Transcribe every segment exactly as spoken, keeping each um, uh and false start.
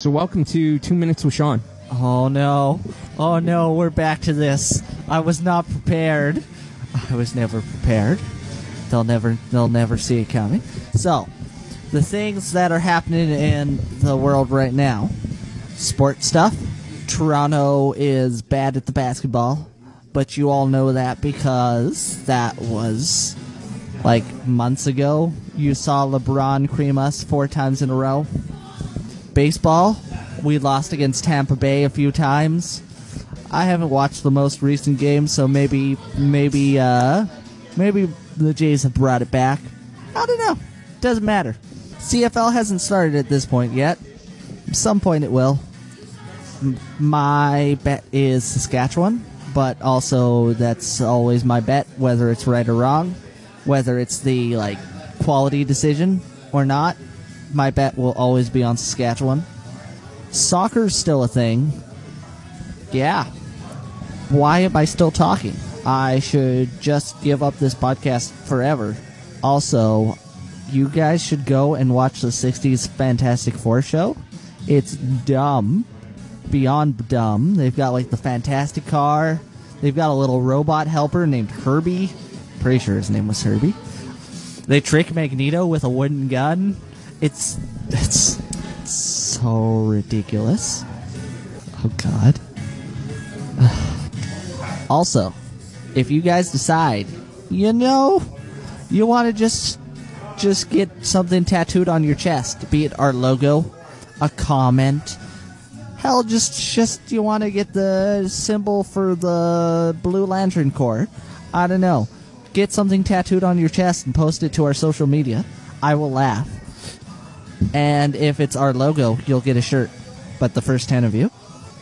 So welcome to Two Minutes with Sean. Oh no, oh no, we're back to this. I was not prepared. I was never prepared. They'll never, they'll never see it coming. So, the things that are happening in the world right now. Sports stuff. Toronto is bad at the basketball, but you all know that because that was like months ago. You saw LeBron cream us four times in a row. Baseball, we lost against Tampa Bay a few times. I haven't watched the most recent game, so maybe maybe uh maybe the Jays have brought it back. I don't know. Doesn't matter. C F L hasn't started at this point yet. At some point it will. My bet is Saskatchewan, but also that's always my bet, whether it's right or wrong, whether it's the like quality decision or not. My bet will always be on Saskatchewan. Soccer's still a thing. Yeah. Why am I still talking? I should just give up this podcast forever. Also, you guys should go and watch the sixties Fantastic Four show. It's dumb. Beyond dumb. They've got, like, the Fantastic Car. They've got a little robot helper named Herbie. Pretty sure his name was Herbie. They trick Magneto with a wooden gun. It's, it's it's so ridiculous. Oh, God. Also, if you guys decide, you know, you want to just just get something tattooed on your chest, be it our logo, a comment, hell, just, just you want to get the symbol for the Blue Lantern Corps, I don't know, get something tattooed on your chest and post it to our social media. I will laugh. And if it's our logo, you'll get a shirt. But the first ten of you.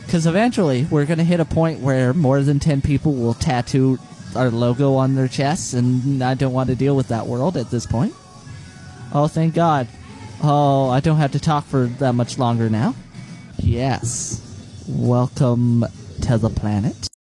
Because eventually, we're going to hit a point where more than ten people will tattoo our logo on their chests. And I don't want to deal with that world at this point. Oh, thank God. Oh, I don't have to talk for that much longer now. Yes. Welcome to the planet.